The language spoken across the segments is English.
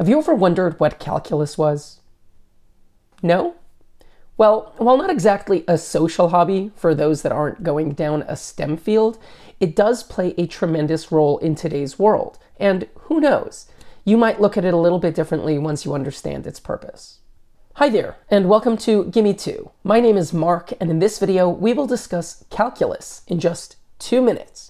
Have you ever wondered what calculus was? No? Well, while not exactly a social hobby for those that aren't going down a STEM field, it does play a tremendous role in today's world. And who knows? You might look at it a little bit differently once you understand its purpose. Hi there, and welcome to Gimme 2. My name is Mark, and in this video, we will discuss calculus in just 2 minutes.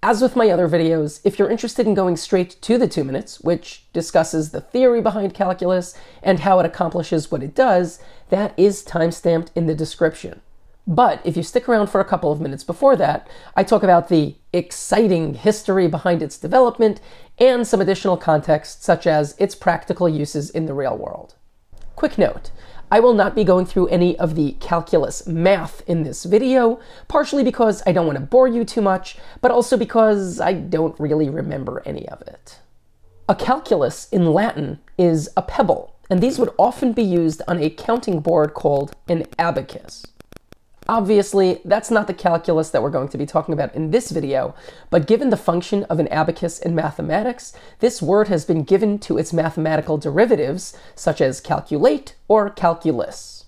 As with my other videos, if you're interested in going straight to the 2 minutes, which discusses the theory behind calculus and how it accomplishes what it does, that is timestamped in the description. But if you stick around for a couple of minutes before that, I talk about the exciting history behind its development and some additional context, such as its practical uses in the real world. Quick note. I will not be going through any of the calculus math in this video, partially because I don't want to bore you too much, but also because I don't really remember any of it. A calculus in Latin is a pebble, and these would often be used on a counting board called an abacus. Obviously, that's not the calculus that we're going to be talking about in this video, but given the function of an abacus in mathematics, this word has been given to its mathematical derivatives, such as calculate or calculus.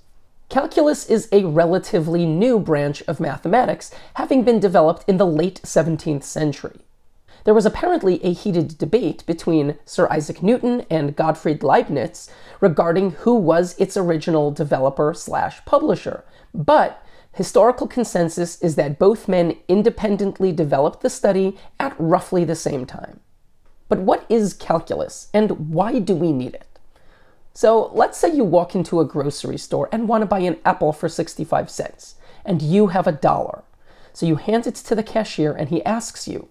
Calculus is a relatively new branch of mathematics, having been developed in the late 17th century. There was apparently a heated debate between Sir Isaac Newton and Gottfried Leibniz regarding who was its original developer slash publisher, but historical consensus is that both men independently developed the study at roughly the same time. But what is calculus, and why do we need it? So let's say you walk into a grocery store and want to buy an apple for 65 cents, and you have $1. So you hand it to the cashier and he asks you,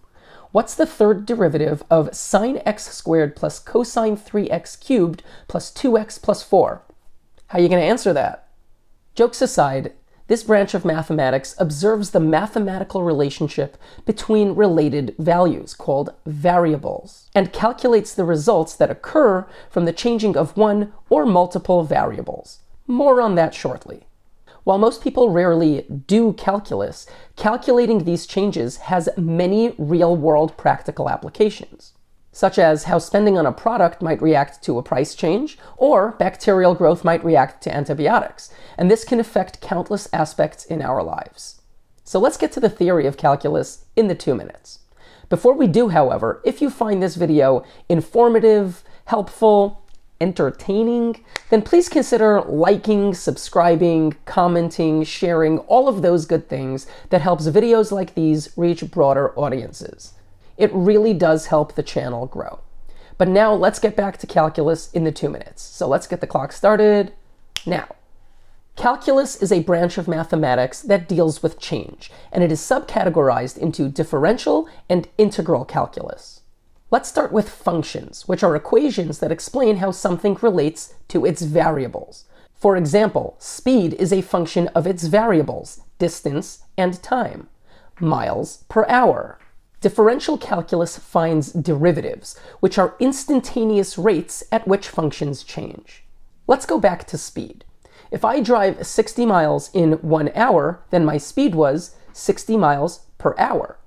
what's the third derivative of sine x squared plus cosine 3x cubed plus 2x plus 4? How are you going to answer that? Jokes aside, this branch of mathematics observes the mathematical relationship between related values, called variables, and calculates the results that occur from the changing of one or multiple variables. More on that shortly. While most people rarely do calculus, calculating these changes has many real-world practical applications, such as how spending on a product might react to a price change, or bacterial growth might react to antibiotics, and this can affect countless aspects in our lives. So let's get to the theory of calculus in the 2 minutes. Before we do, however, if you find this video informative, helpful, entertaining, then please consider liking, subscribing, commenting, sharing, all of those good things that helps videos like these reach broader audiences. It really does help the channel grow. But now let's get back to calculus in the 2 minutes. So let's get the clock started now. Calculus is a branch of mathematics that deals with change, and it is subcategorized into differential and integral calculus. Let's start with functions, which are equations that explain how something relates to its variables. For example, speed is a function of its variables, distance and time, miles per hour. Differential calculus finds derivatives, which are instantaneous rates at which functions change. Let's go back to speed. If I drive 60 miles in 1 hour, then my speed was 60 miles per hour.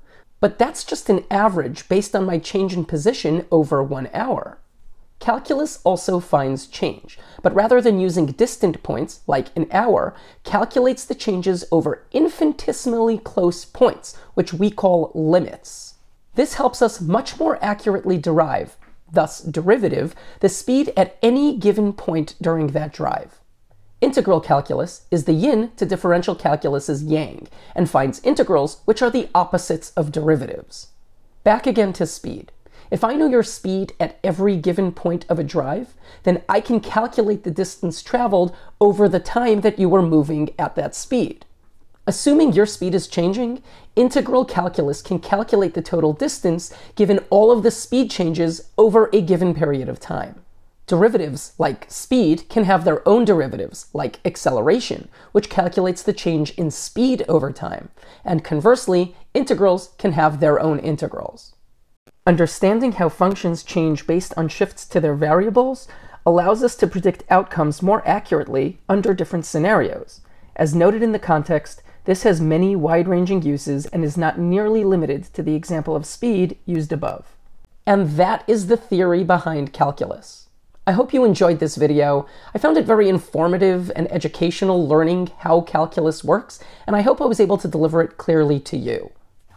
But that's just an average based on my change in position over 1 hour. Calculus also finds change, but rather than using distant points, like an hour, calculates the changes over infinitesimally close points, which we call limits. This helps us much more accurately derive, thus derivative, the speed at any given point during that drive. Integral calculus is the yin to differential calculus's yang, and finds integrals, which are the opposites of derivatives. Back again to speed. If I know your speed at every given point of a drive, then I can calculate the distance traveled over the time that you were moving at that speed. Assuming your speed is changing, integral calculus can calculate the total distance given all of the speed changes over a given period of time. Derivatives, like speed, can have their own derivatives, like acceleration, which calculates the change in speed over time. And conversely, integrals can have their own integrals. Understanding how functions change based on shifts to their variables allows us to predict outcomes more accurately under different scenarios. As noted in the context, this has many wide-ranging uses and is not nearly limited to the example of speed used above. And that is the theory behind calculus. I hope you enjoyed this video. I found it very informative and educational, learning how calculus works, and I hope I was able to deliver it clearly to you.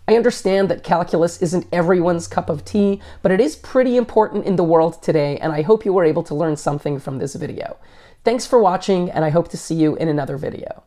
I understand that calculus isn't everyone's cup of tea, but it is pretty important in the world today, and I hope you were able to learn something from this video. Thanks for watching, and I hope to see you in another video.